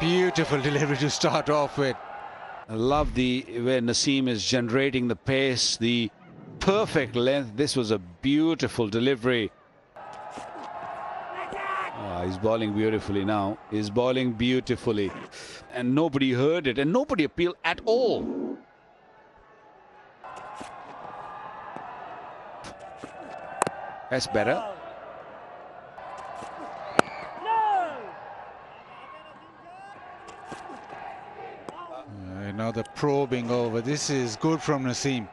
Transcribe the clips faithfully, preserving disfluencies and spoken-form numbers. Beautiful delivery to start off with. I love the where Naseem is generating the pace, the perfect length. This was a beautiful delivery. Oh, he's bowling beautifully now. He's bowling beautifully. And nobody heard it and nobody appealed at all. That's better. Uh, now the probing over. This is good from Naseem.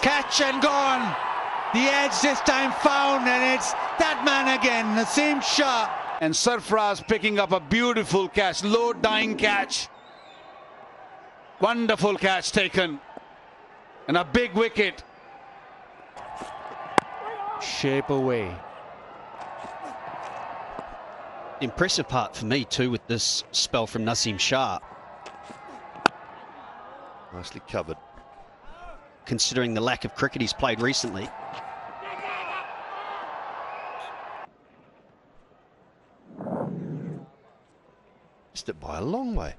Catch and gone. The edge this time found, and it's that man again, Naseem Shah. And Sarfraz picking up a beautiful catch, low dying catch. Wonderful catch taken. And a big wicket. Shape away. The impressive part for me too with this spell from Naseem Shah. Nicely covered. Considering the lack of cricket he's played recently. Missed it by a long way.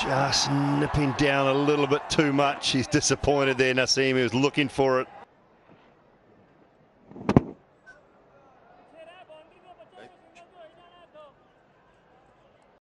Just nipping down a little bit too much. He's disappointed there, Naseem. He was looking for it.